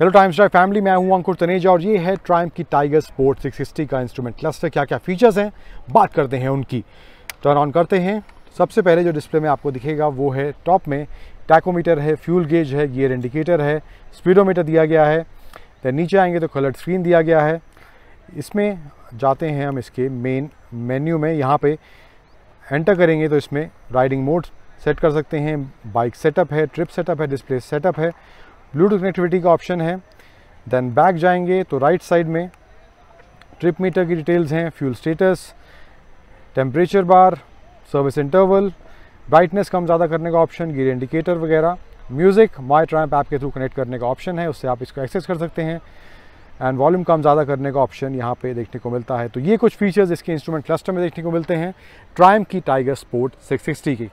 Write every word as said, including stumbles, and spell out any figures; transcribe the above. Hello times drive family, मैं हूं अंकुर तनेजा और ये है ट्रायम्फ की टाइगर स्पोर्ट सिक्स सिक्सटी का इंस्ट्रूमेंट क्लस्टर। क्या क्या फीचर्स हैं बात करते हैं उनकी। टर्न ऑन करते हैं। सबसे पहले जो डिस्प्ले में आपको दिखेगा वो है टॉप में टैकोमीटर है, फ्यूल गेज है, गियर इंडिकेटर है, स्पीडोमीटर दिया गया है। तो नीचे आएंगे तो कलर्ड स्क्रीन दिया गया है। इसमें जाते हैं हम इसके मेन मेन्यू में, यहाँ पर एंटर करेंगे तो इसमें राइडिंग मोड सेट कर सकते हैं, बाइक सेटअप है, ट्रिप सेटअप है, डिस्प्ले सेटअप है, ब्लूटूथ कनेक्टिविटी का ऑप्शन है। देन बैक जाएंगे तो राइट साइड में ट्रिप मीटर की डिटेल्स हैं, fuel status, temperature bar, service interval, brightness कम ज़्यादा करने का ऑप्शन, गियर इंडिकेटर वगैरह, म्यूज़िक माई ट्रायम्फ ऐप के थ्रू कनेक्ट करने का ऑप्शन है, उससे आप इसको एक्सेस कर सकते हैं। एंड वॉल्यूम कम ज़्यादा करने का ऑप्शन यहाँ पे देखने को मिलता है। तो ये कुछ फीचर्स इसके इंस्ट्रूमेंट क्लस्टर में देखने को मिलते हैं ट्रायम्फ की टाइगर स्पोर्ट सिक्स सिक्सटी की।